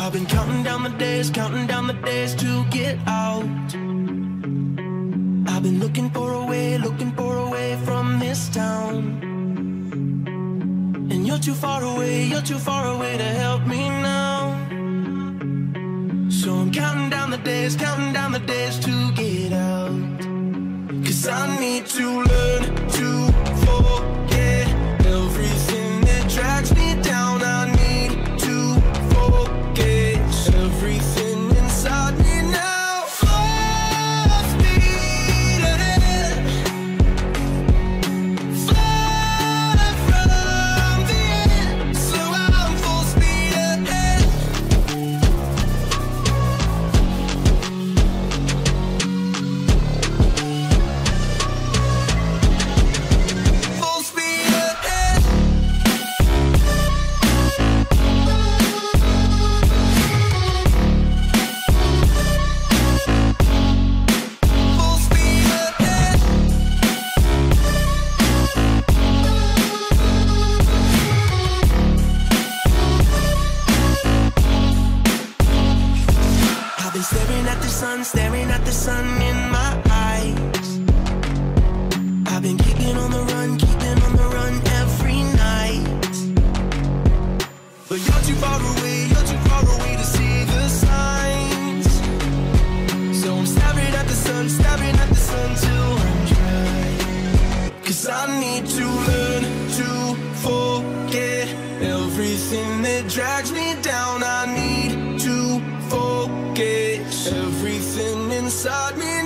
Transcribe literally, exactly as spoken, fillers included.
I've been counting down the days, counting down the days to get out. I've been looking for a way, looking for a way from this town. And you're too far away, you're too far away to help me now. So I'm counting down the days, counting down the days to get out. 'Cause I need to learn to forget everything that drags me down. I need to forget everything inside me now. Staring at the sun in my eyes. I've been keeping on the run, keeping on the run every night. But you're too far away, you're too far away to see the signs. So I'm staring at the sun, staring at the sun till I'm dry. 'Cause I need to learn to forget everything that drags me down. I need to forget everything inside me.